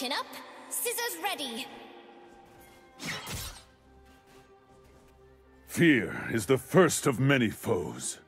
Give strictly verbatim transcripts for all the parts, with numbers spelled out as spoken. Chin up, scissors ready. Fear is the first of many foes.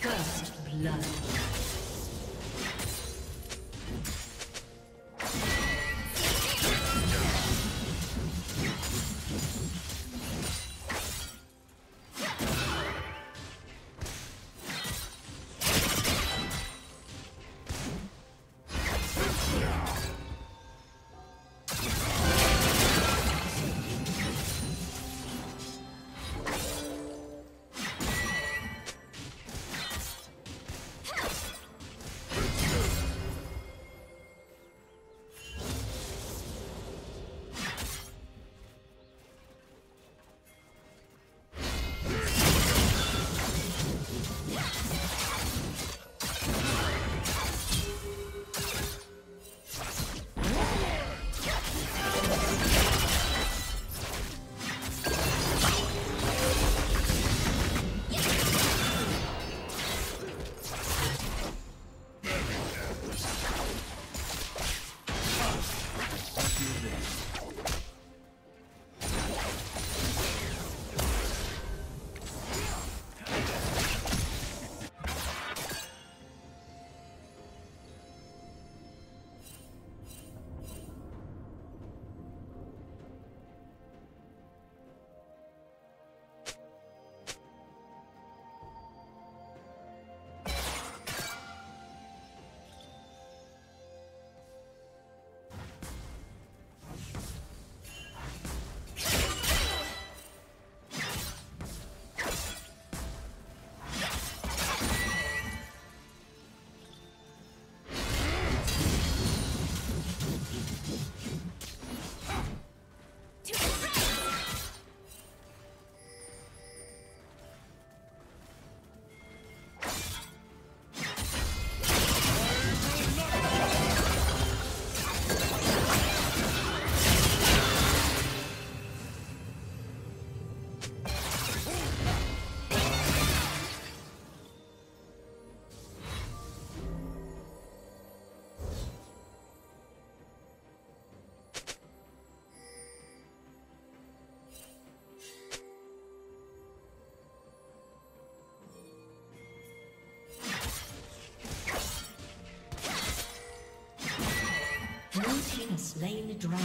First blood. Slain the dragon.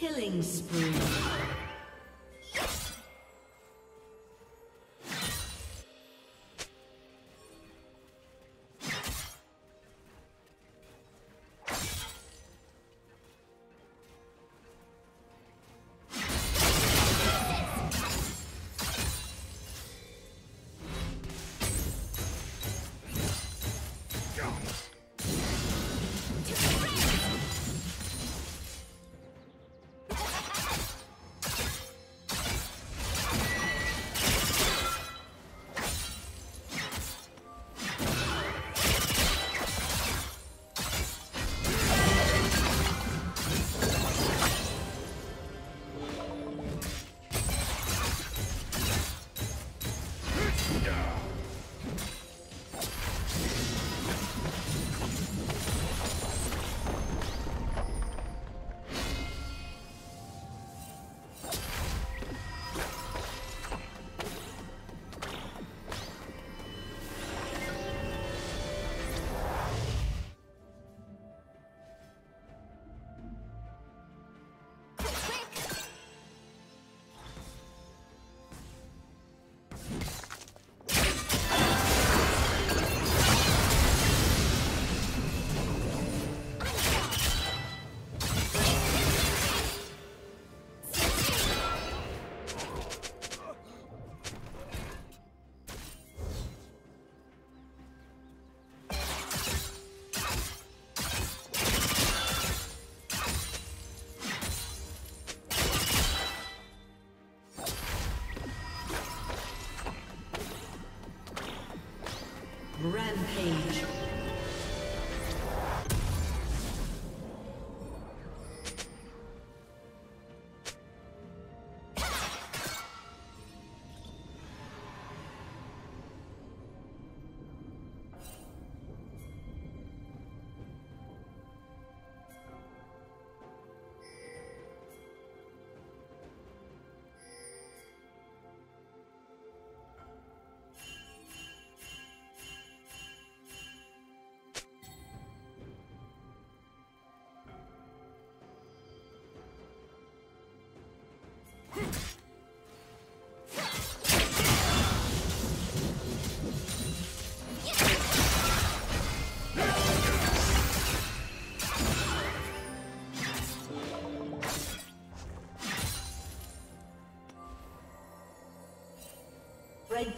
Killing spree. Rampage. Red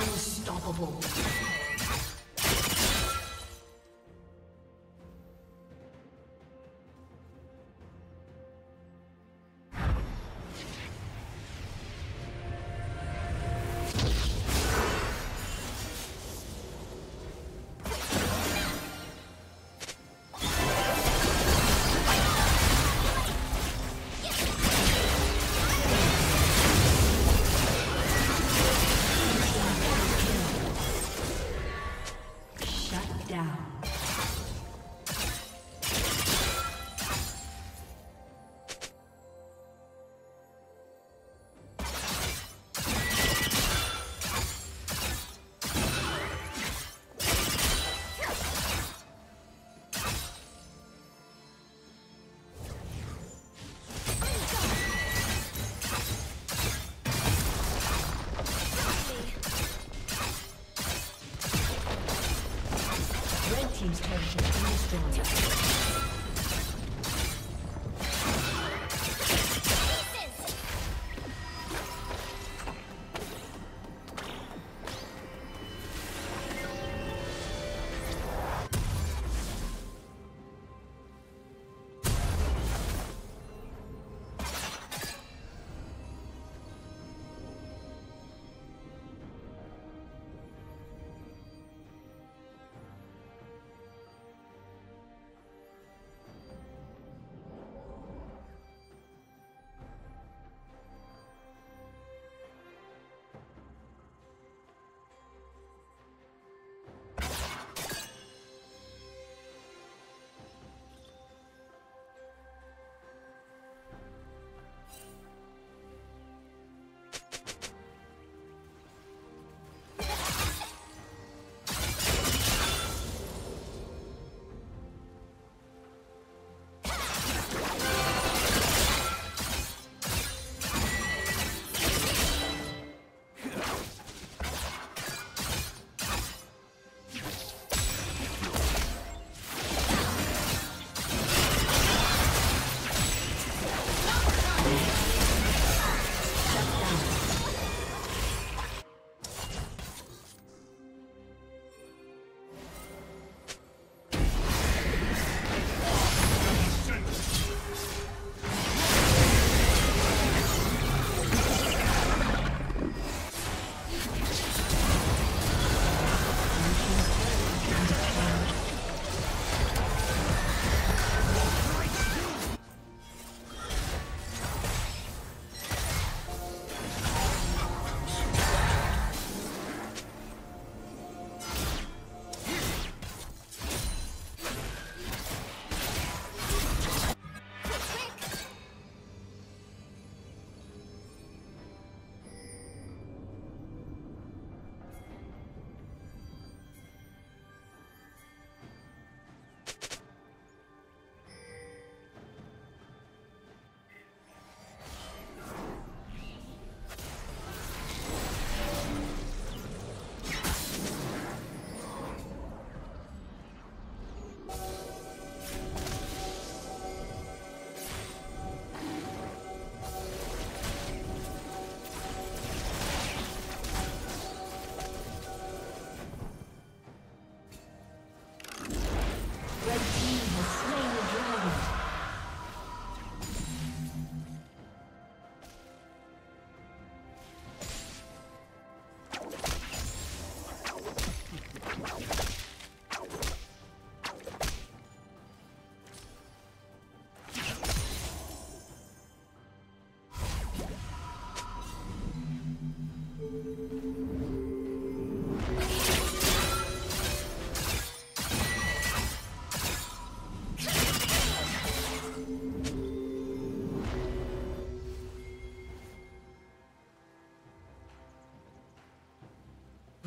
Unstoppable.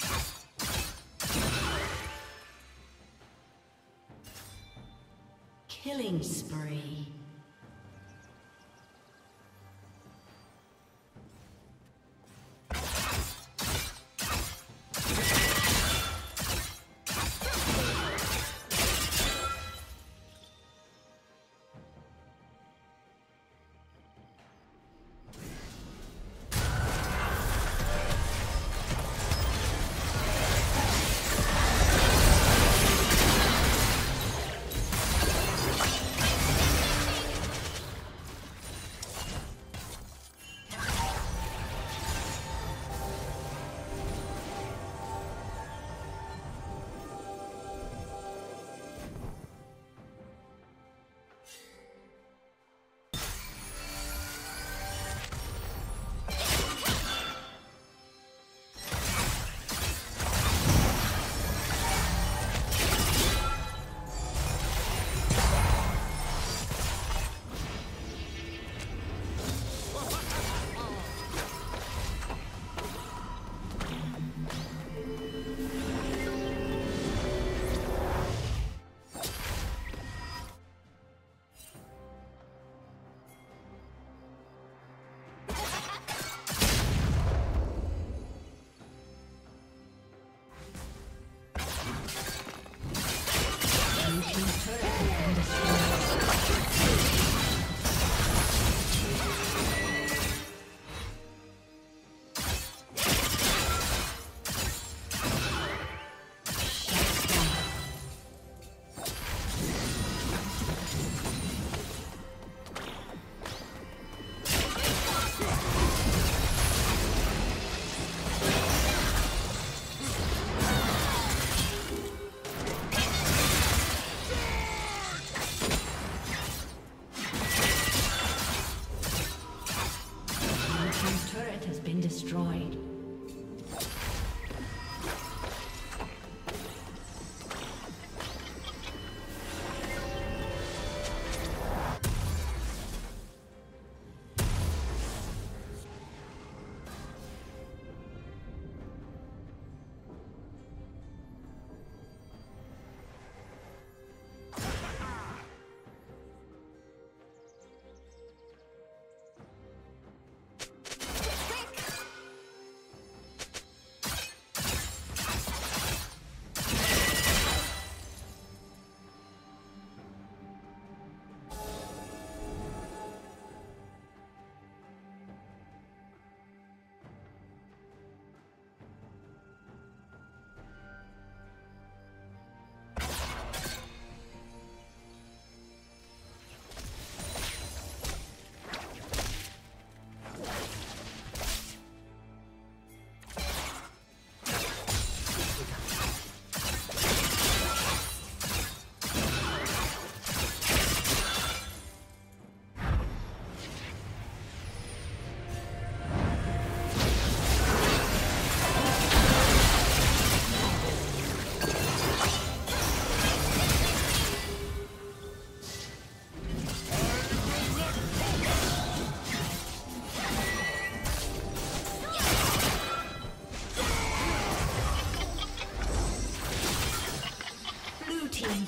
turret has been destroyed. Killing spree.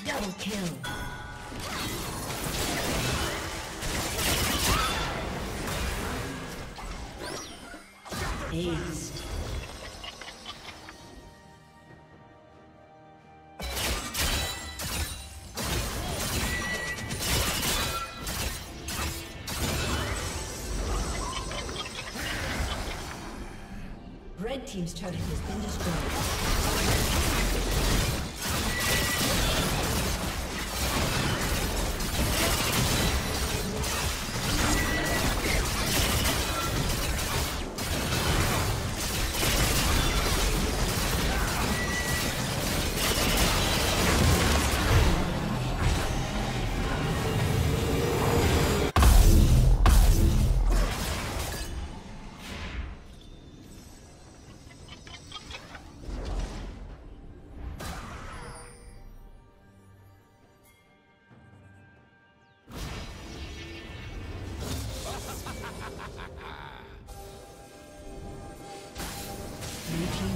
Double kill. Ace. Red team's turret has been destroyed.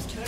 Turret.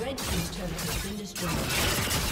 Red Team's turret has been destroyed.